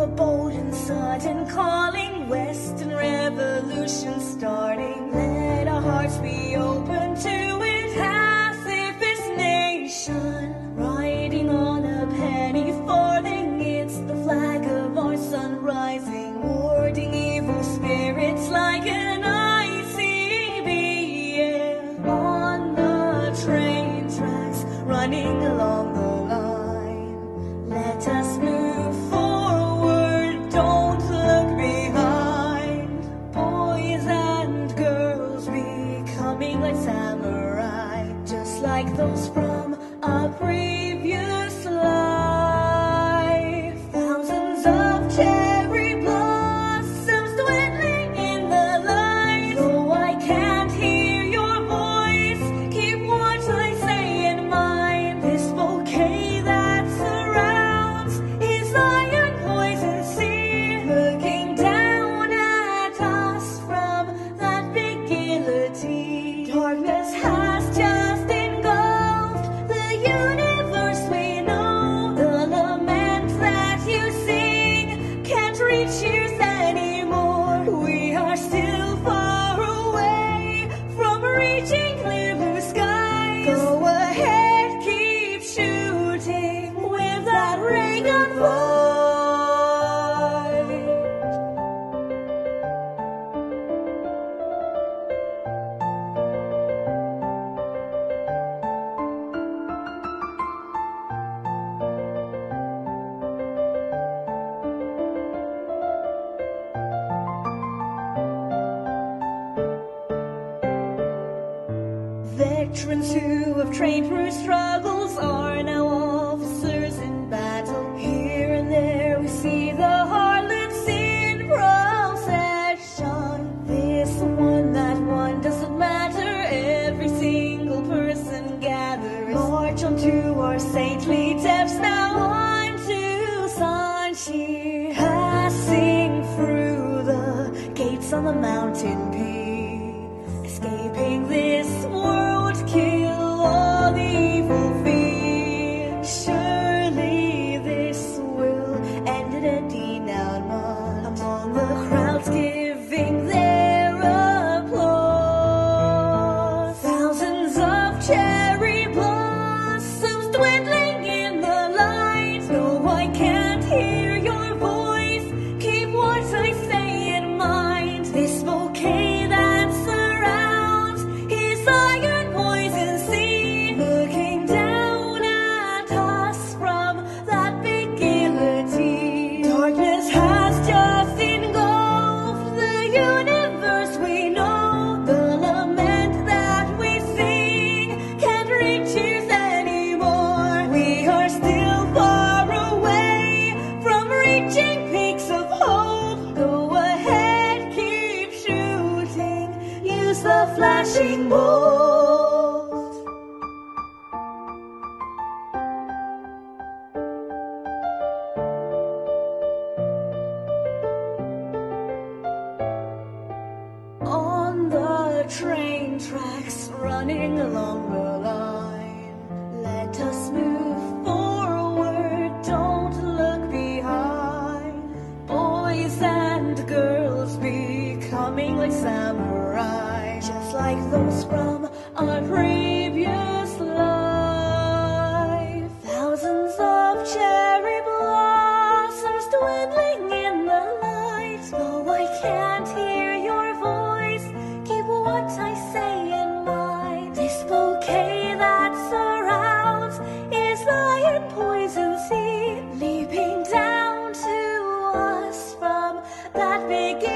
of a bold and sudden calling, Western Revolution starting. Let our hearts be open to it, as if it's nation. Riding on a penny farthing, it's the flag of our sun rising. Warding evil spirits like an ICBM on the train tracks, running along the line. Let us move. Like those from a previous life, thousands of cherry blossoms dwindling in the light. Though I can't hear your voice, keep what I say in mind. This bouquet that surrounds is iron poison sea, looking down at us from that big guillotine. Darkness has just cheers anymore. We are still far away from reaching clear blue skies. Go ahead, keep shooting with that Reagan Veterans who have trained through struggles are now officers in battle. Here and there we see the harlots in procession. This one, that one, doesn't matter. Every single person gathers. March on to our saintly depths now, on to Sanchi. Passing through the gates on the mountain peak, escaping this world. Kill all the evil fear. Surely this will end in a denouement among the crowds giving their applause. Thousands of cherry blossoms dwindling in the light. No, I can't hear your voice. Keep what I say in mind. This bouquet. The flashing bolt. On the train tracks, running along the line, let us move forward, don't look behind. Boys and girls becoming like samurai, just like those from our previous life. Thousands of cherry blossoms dwindling in the light. Though I can't hear your voice, keep what I say in mind. This bouquet that surrounds is iron poison sea, leaping down to us from that big